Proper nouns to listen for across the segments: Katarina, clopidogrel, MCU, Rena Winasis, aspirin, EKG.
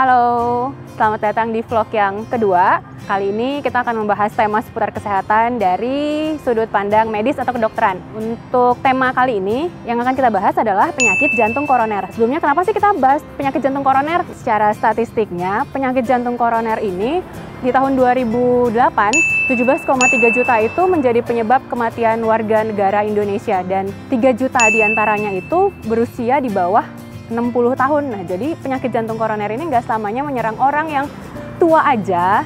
Halo, selamat datang di vlog yang kedua. Kali ini kita akan membahas tema seputar kesehatan dari sudut pandang medis atau kedokteran. Untuk tema kali ini yang akan kita bahas adalah penyakit jantung koroner. Sebelumnya, kenapa sih kita bahas penyakit jantung koroner? Secara statistiknya, penyakit jantung koroner ini di tahun 2008, 17,3 juta itu menjadi penyebab kematian warga negara Indonesia. Dan 3 juta diantaranya itu berusia di bawah 60 tahun. Nah, jadi penyakit jantung koroner ini nggak selamanya menyerang orang yang tua aja.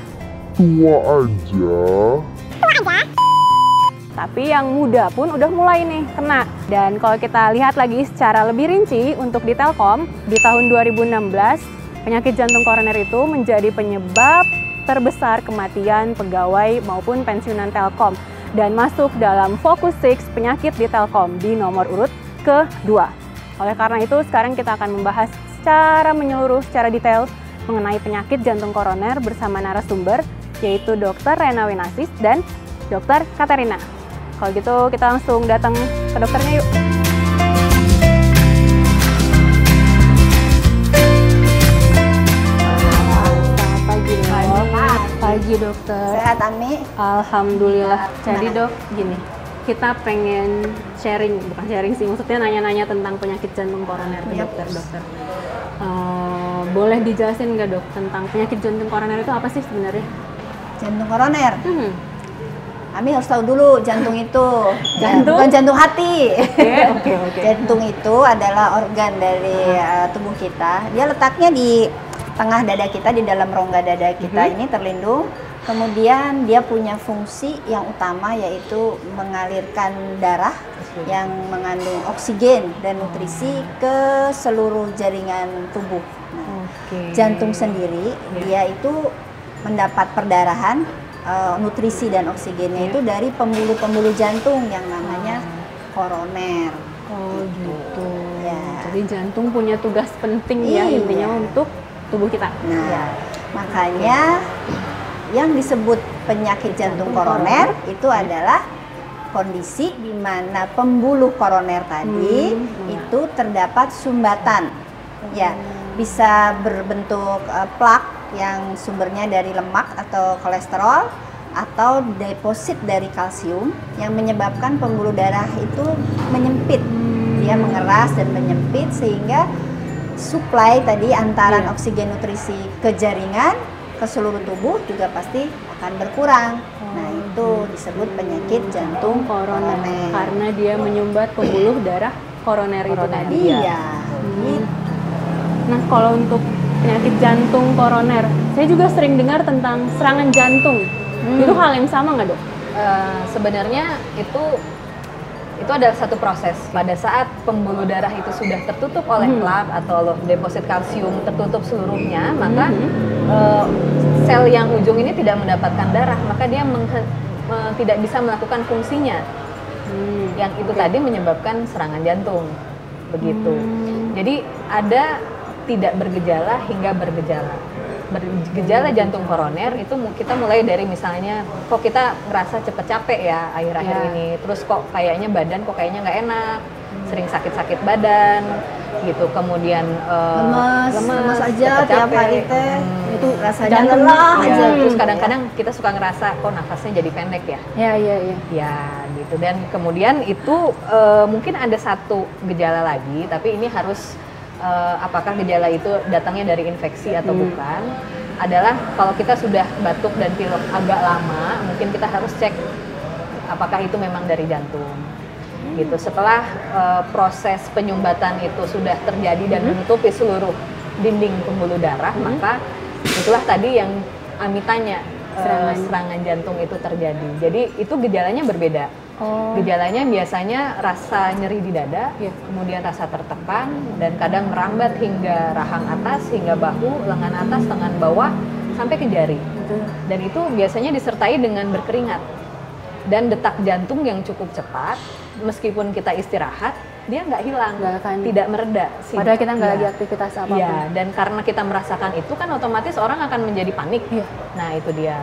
Tapi yang muda pun udah mulai nih kena. Dan kalau kita lihat lagi secara lebih rinci untuk di Telkom, di tahun 2016, penyakit jantung koroner itu menjadi penyebab terbesar kematian pegawai maupun pensiunan Telkom. Dan masuk dalam Focus 6 penyakit di Telkom di nomor urut ke-2. Oleh karena itu, sekarang kita akan membahas secara menyeluruh, secara detail mengenai penyakit jantung koroner bersama narasumber, yaitu Dr. Rena Winasis dan Dr. Katarina. Kalau gitu, kita langsung datang ke dokternya yuk. Pagi dokter. Sehat, Ami? Alhamdulillah. Jadi dok, gini. Kita pengen sharing, bukan sharing sih, maksudnya nanya-nanya tentang penyakit jantung koroner ke dokter. Boleh dijelasin nggak dok tentang penyakit jantung koroner itu apa sih sebenarnya? Jantung koroner? Ami harus tahu dulu jantung itu, jantung? Bukan jantung hati. Okay. Jantung itu adalah organ dari tubuh kita. Dia letaknya di tengah dada kita, di dalam rongga dada kita ini terlindung. Kemudian dia punya fungsi yang utama yaitu mengalirkan darah yang mengandung oksigen dan nutrisi ke seluruh jaringan tubuh. Nah, jantung sendiri dia itu mendapat perdarahan nutrisi dan oksigennya itu dari pembuluh-pembuluh jantung yang namanya koroner. Oh gitu. Ya. Jadi jantung punya tugas penting ya intinya untuk tubuh kita. Nah, makanya yang disebut penyakit jantung koroner itu adalah kondisi di mana pembuluh koroner tadi itu terdapat sumbatan. Bisa berbentuk plak yang sumbernya dari lemak atau kolesterol atau deposit dari kalsium yang menyebabkan pembuluh darah itu menyempit. Dia mengeras dan menyempit sehingga suplai tadi antara oksigen nutrisi ke jaringan ke seluruh tubuh juga pasti akan berkurang. Nah, itu disebut penyakit jantung koroner karena dia menyumbat pembuluh darah koroner itu tadi. Nah, kalau untuk penyakit jantung koroner, saya juga sering dengar tentang serangan jantung. Itu hal yang sama nggak dok? Sebenarnya itu ada satu proses. Pada saat pembuluh darah itu sudah tertutup oleh plak atau deposit kalsium tertutup seluruhnya, maka sel yang ujung ini tidak mendapatkan darah, maka dia tidak bisa melakukan fungsinya. Yang itu tadi menyebabkan serangan jantung. Begitu. Jadi ada tidak bergejala hingga bergejala. Gejala jantung koroner itu kita mulai dari misalnya kok kita ngerasa cepet capek ya akhir-akhir ini, terus kok kayaknya badan nggak enak, sering sakit-sakit badan gitu, kemudian lemes aja tiap hari teh, itu rasanya lelah aja. Terus kadang-kadang kita suka ngerasa kok nafasnya jadi pendek ya. Ya gitu, dan kemudian itu mungkin ada satu gejala lagi, tapi ini harus apakah gejala itu datangnya dari infeksi atau bukan, adalah kalau kita sudah batuk dan pilek agak lama, mungkin kita harus cek apakah itu memang dari jantung. Gitu. Setelah proses penyumbatan itu sudah terjadi dan menutupi seluruh dinding pembuluh darah, maka itulah tadi yang Ami tanya, serangan jantung itu terjadi. Jadi itu gejalanya berbeda. Gejalanya biasanya rasa nyeri di dada, kemudian rasa tertekan, dan kadang merambat hingga rahang atas, hingga bahu, lengan atas, lengan bawah, sampai ke jari. Dan itu biasanya disertai dengan berkeringat. Dan detak jantung yang cukup cepat, meskipun kita istirahat, dia nggak hilang, tidak mereda. Padahal kita nggak lagi aktivitas apapun. Dan karena kita merasakan itu kan otomatis orang akan menjadi panik. Nah itu dia.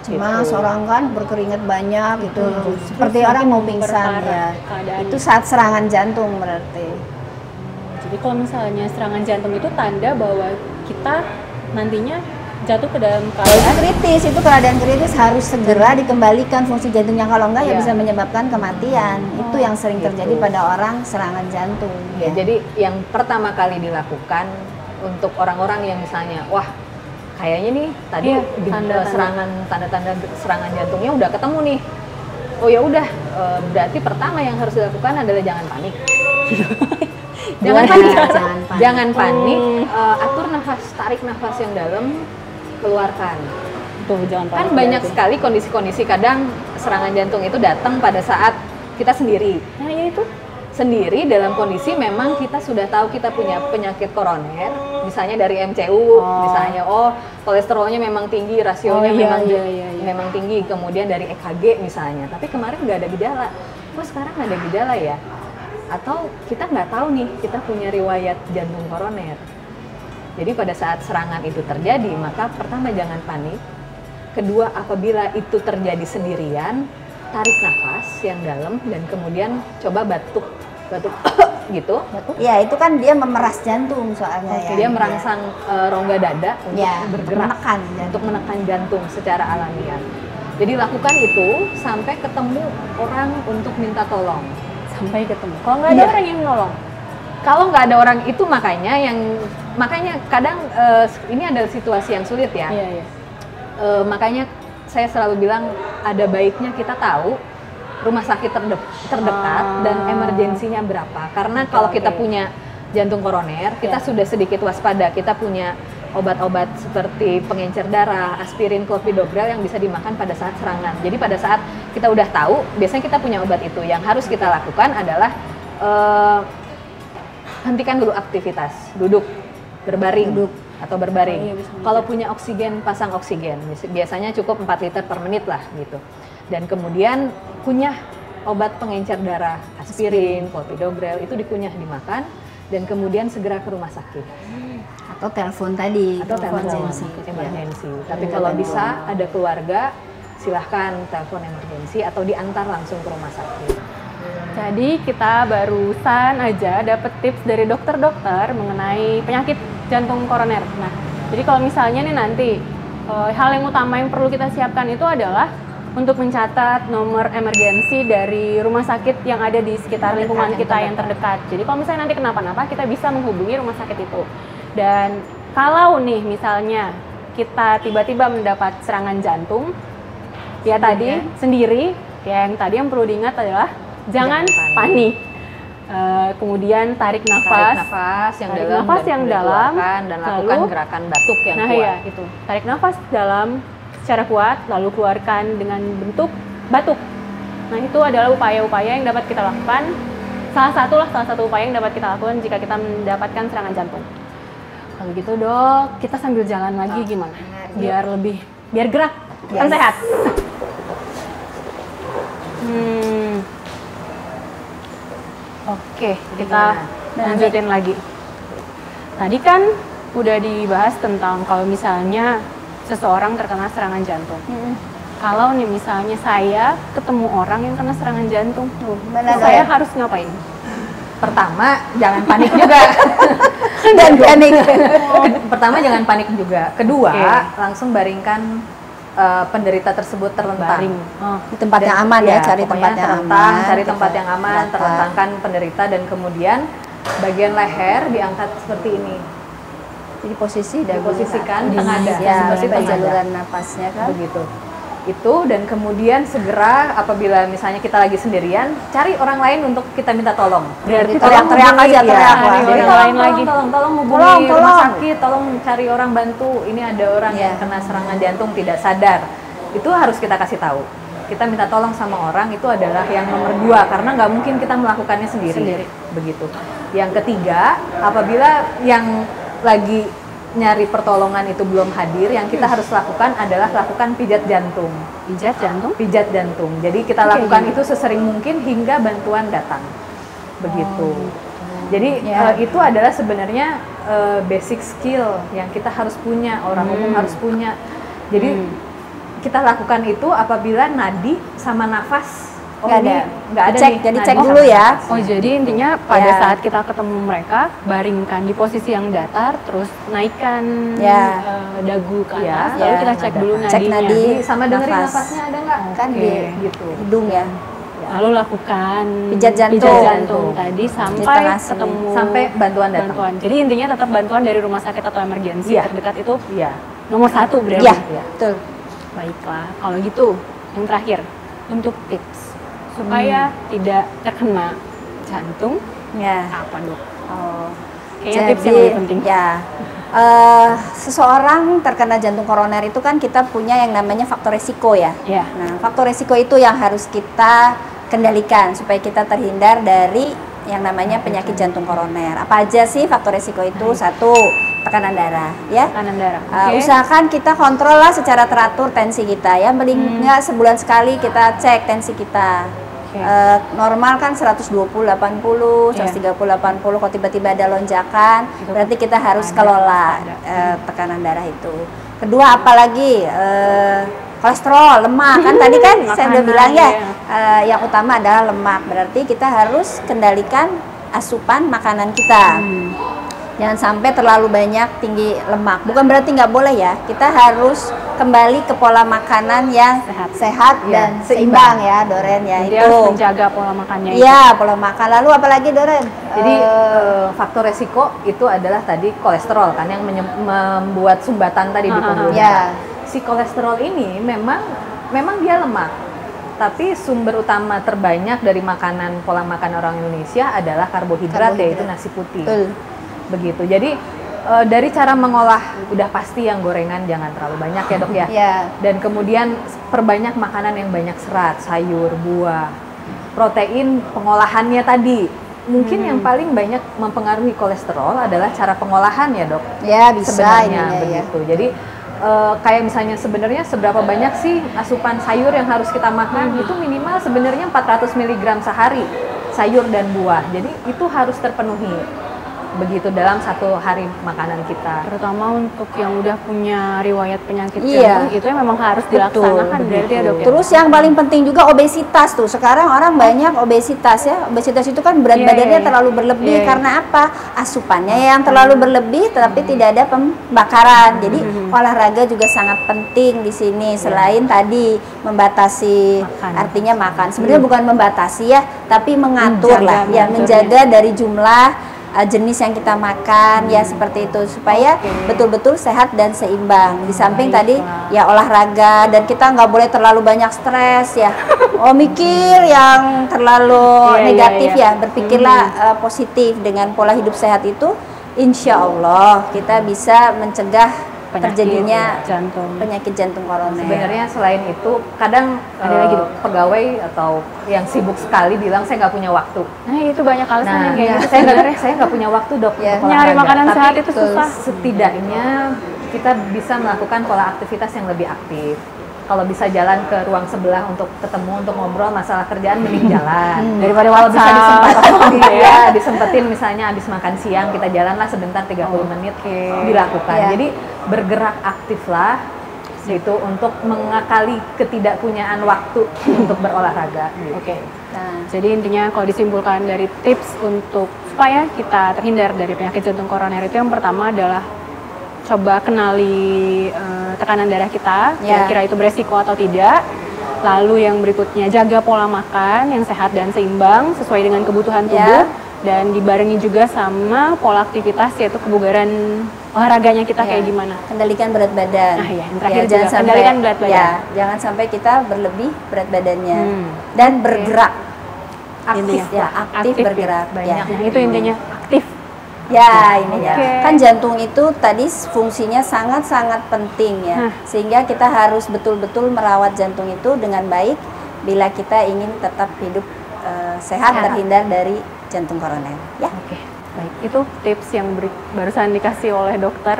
Cemas, orang kan berkeringat banyak gitu, seperti orang mau pingsan ya. Itu saat serangan jantung berarti. Jadi kalau misalnya serangan jantung itu tanda bahwa kita nantinya jatuh ke dalam keadaan kritis. Itu keadaan kritis harus segera dikembalikan fungsi jantungnya, kalau enggak ya bisa menyebabkan kematian. Itu yang sering terjadi pada orang serangan jantung. Jadi yang pertama kali dilakukan untuk orang-orang yang misalnya, wah kayaknya nih tadi tanda-tanda serangan jantungnya udah ketemu nih. Oh ya udah, berarti pertama yang harus dilakukan adalah jangan panik. Jangan panik. Atur nafas, tarik nafas yang dalam, keluarkan. Tuh, jangan panik. Kan banyak sekali kondisi-kondisi, kadang serangan jantung itu datang pada saat kita sendiri. Nah, yaitu sendiri dalam kondisi memang kita sudah tahu kita punya penyakit koroner, misalnya dari MCU, misalnya kolesterolnya memang tinggi, rasionya memang tinggi, kemudian dari EKG misalnya, tapi kemarin nggak ada gejala, kok sekarang ada gejala ya? Atau kita nggak tahu nih kita punya riwayat jantung koroner. Jadi pada saat serangan itu terjadi, maka pertama jangan panik, kedua apabila itu terjadi sendirian, tarik nafas yang dalam dan kemudian coba batuk gitu. Ya itu kan dia memeras jantung soalnya. Dia merangsang rongga dada untuk bergerak, untuk menekan jantung secara alamiah. Jadi lakukan itu sampai ketemu orang untuk minta tolong. Sampai ketemu. Kalau nggak ada orang yang menolong. Kalau nggak ada orang itu makanya yang kadang ini adalah situasi yang sulit ya. Makanya saya selalu bilang ada baiknya kita tahu rumah sakit terdekat dan emergensinya berapa. Karena kalau kita punya jantung koroner, kita sudah sedikit waspada. Kita punya obat-obat seperti pengencer darah, aspirin, clopidogrel yang bisa dimakan pada saat serangan. Jadi pada saat kita udah tahu, biasanya kita punya obat itu. Yang harus kita lakukan adalah hentikan dulu aktivitas, duduk, berbaring. Atau berbaring. Kalau punya oksigen, pasang oksigen. Biasanya cukup 4 liter per menit lah gitu. Dan kemudian kunyah obat pengencer darah, aspirin, clopidogrel, itu dikunyah dimakan dan kemudian segera ke rumah sakit. Atau telepon tadi. Atau telepon emergensi. Tapi kalau bisa ada keluarga, silahkan telepon emergensi atau diantar langsung ke rumah sakit. Jadi kita barusan aja dapat tips dari dokter-dokter mengenai penyakit jantung koroner. Nah, jadi kalau misalnya nih nanti hal yang utama yang perlu kita siapkan itu adalah untuk mencatat nomor emergensi dari rumah sakit yang ada di sekitar lingkungan kita yang terdekat. Jadi kalau misalnya nanti kenapa-napa kita bisa menghubungi rumah sakit itu. Dan kalau nih misalnya kita tiba-tiba mendapat serangan jantung, ya tadi sendiri, yang tadi yang perlu diingat adalah jangan panik. Kemudian tarik nafas yang dalam dan lakukan gerakan batuk yang kuat. Itu. Tarik nafas dalam secara kuat lalu keluarkan dengan bentuk batuk. Nah, itu adalah upaya-upaya yang dapat kita lakukan. Salah satu upaya yang dapat kita lakukan jika kita mendapatkan serangan jantung. Kalau gitu, Dok, kita sambil jalan lagi gimana? Biar gerak, biar sehat. Oke, kita lanjutin lagi. Tadi kan udah dibahas tentang kalau misalnya seseorang terkena serangan jantung. Kalau nih misalnya saya ketemu orang yang kena serangan jantung, saya harus ngapain? Pertama, jangan panik juga. Pertama, jangan panik juga. Kedua, langsung baringkan penderita tersebut terlentang di tempat yang aman, cari tempat yang aman, terlentangkan penderita dan kemudian bagian leher diangkat seperti ini. Jadi posisi dan posisikan tengah dada seperti penyaluran napasnya kan. Begitu. Itu dan kemudian segera apabila misalnya kita lagi sendirian, cari orang lain untuk kita minta tolong. Berarti teriak-teriak aja, tolong hubungi rumah sakit, tolong cari orang bantu, ini ada orang yang kena serangan jantung tidak sadar. Itu harus kita kasih tahu. Kita minta tolong sama orang itu adalah yang nomor 2 karena nggak mungkin kita melakukannya sendiri. Begitu. Yang ketiga, apabila yang lagi nyari pertolongan itu belum hadir, yang kita harus lakukan adalah lakukan pijat jantung. Pijat jantung? Pijat jantung. Jadi kita lakukan itu sesering mungkin hingga bantuan datang. Begitu. Jadi itu adalah sebenarnya basic skill yang kita harus punya, orang umum harus punya. Jadi kita lakukan itu apabila nadi sama nafas Nggak ada cek, jadi cek dulu ya. Oh, jadi intinya pada saat kita ketemu mereka, baringkan di posisi yang datar, terus naikkan dagu ke atas, lalu kita cek dulu nadinya. Cek nadi, sama dengerin nafasnya ada nggak? Kan di hidung ya. Lalu lakukan pijat jantung tadi sampai ketemu sampai bantuan datang. Jadi intinya tetap bantuan dari rumah sakit atau emergensi terdekat itu nomor 1 berarti. Iya, betul. Baiklah, kalau gitu yang terakhir untuk tips supaya tidak terkena jantung apa dok? Oh, kayaknya tips yang lebih penting. Ya. Seseorang terkena jantung koroner itu kan kita punya yang namanya faktor resiko ya. Nah, faktor resiko itu yang harus kita kendalikan supaya kita terhindar dari yang namanya penyakit jantung koroner. Apa aja sih faktor resiko itu? Satu, tekanan darah ya. Tekanan darah. Usahakan kita kontrol lah secara teratur tensi kita ya. Mending nggak sebulan sekali kita cek tensi kita. Normal kan 120/80, 130/80. Kalau tiba-tiba ada lonjakan, berarti kita harus kelola tekanan darah itu. Kedua, apalagi kolesterol, lemak kan tadi kan saya udah bilang ya, yang utama adalah lemak. Berarti kita harus kendalikan asupan makanan kita. Jangan sampai terlalu banyak tinggi lemak. Bukan berarti nggak boleh ya. Kita harus kembali ke pola makanan yang sehat dan seimbang ya, Doren ya. Jadi itu harus menjaga pola makannya. Iya, pola makan. Lalu apalagi Doren? Jadi faktor resiko itu adalah tadi kolesterol kan yang membuat sumbatan tadi di pembuluh darah. Si kolesterol ini memang dia lemak. Tapi sumber utama terbanyak dari makanan pola makan orang Indonesia adalah karbohidrat, yaitu nasi putih. Betul. Begitu. Jadi dari cara mengolah udah pasti yang gorengan jangan terlalu banyak ya dok ya. Dan kemudian perbanyak makanan yang banyak serat, sayur, buah, protein, pengolahannya tadi. Mungkin yang paling banyak mempengaruhi kolesterol adalah cara pengolahan ya dok. Ya bisa sebenarnya begitu. Jadi kayak misalnya sebenarnya seberapa banyak sih asupan sayur yang harus kita makan itu minimal sebenarnya 400 mg sehari sayur dan buah. Jadi itu harus terpenuhi. Begitu dalam satu hari makanan kita. Terutama untuk yang udah punya riwayat penyakit jantung itu yang memang harus dilaksanakan berarti ya dok. Terus yang paling penting juga obesitas tuh. Sekarang orang banyak obesitas ya. Obesitas itu kan berat badannya terlalu berlebih karena apa? Asupannya yang terlalu berlebih tapi tidak ada pembakaran. Jadi olahraga juga sangat penting di sini selain tadi membatasi artinya makan. Sebenarnya bukan membatasi ya, tapi mengatur lah ya, menjaga dari jumlah jenis yang kita makan ya seperti itu supaya betul-betul sehat dan seimbang. Di samping tadi ya olahraga dan kita nggak boleh terlalu banyak stres ya. Mikir yang terlalu negatif ya, berpikirlah positif. Dengan pola hidup sehat itu insya Allah kita bisa mencegah terjadinya penyakit jantung koroner. Sebenarnya selain itu, kadang ada lagi pegawai atau yang sibuk sekali bilang saya nggak punya waktu. Nah itu banyak alasan yang kayak gitu. Saya nggak punya waktu dok. Nyari makanan sehat itu susah. Setidaknya kita bisa melakukan pola aktivitas yang lebih aktif. Kalau bisa jalan ke ruang sebelah untuk ketemu, untuk ngobrol masalah kerjaan, mending jalan. Daripada kalau bisa disempetin, disempetin misalnya abis makan siang, kita jalanlah sebentar 30 menit dilakukan. Jadi bergerak aktiflah itu untuk mengakali ketidakpunyaan waktu untuk berolahraga. Nah, jadi intinya kalau disimpulkan dari tips untuk supaya kita terhindar dari penyakit jantung koroner itu yang pertama adalah coba kenali tekanan darah kita, kira-kira itu beresiko atau tidak. Lalu yang berikutnya jaga pola makan yang sehat dan seimbang sesuai dengan kebutuhan tubuh dan dibarengi juga sama pola aktivitas yaitu kebugaran olahraganya kita kayak gimana. Kendalikan berat badan. Nah, yang terakhir jangan sampai, kendalikan berat badan. Jangan sampai kita berlebih berat badannya dan bergerak. Aktif bergerak banyak. Nah, itu intinya aktif. Kan jantung itu tadi fungsinya sangat-sangat penting ya. Sehingga kita harus betul-betul merawat jantung itu dengan baik bila kita ingin tetap hidup sehat, terhindar dari jantung koroner ya. Baik, itu tips yang barusan dikasih oleh dokter.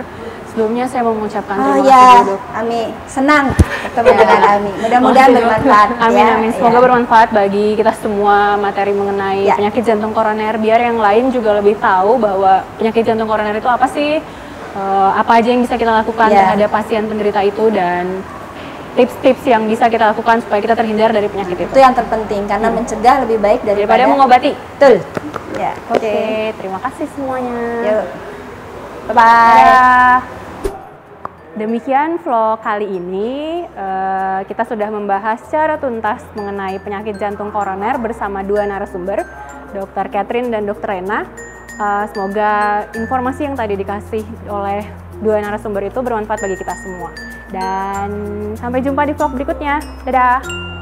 Sebelumnya saya mau mengucapkan terima kasih dok. Ami senang ketemu dengan Ami. Mudah-mudahan bermanfaat. Amin. Semoga bermanfaat bagi kita semua materi mengenai penyakit jantung koroner. Biar yang lain juga lebih tahu bahwa penyakit jantung koroner itu apa sih, apa aja yang bisa kita lakukan terhadap pasien penderita itu dan tips-tips yang bisa kita lakukan supaya kita terhindar dari penyakit itu. Itu yang terpenting, karena mencegah lebih baik daripada mengobati. Betul. Ya, oke, terima kasih semuanya. Yuk. Bye-bye. Demikian vlog kali ini, kita sudah membahas secara tuntas mengenai penyakit jantung koroner bersama dua narasumber, Dr. Katarina dan Dr. Rena. Semoga informasi yang tadi dikasih oleh dua narasumber itu bermanfaat bagi kita semua. Dan sampai jumpa di vlog berikutnya. Dadah!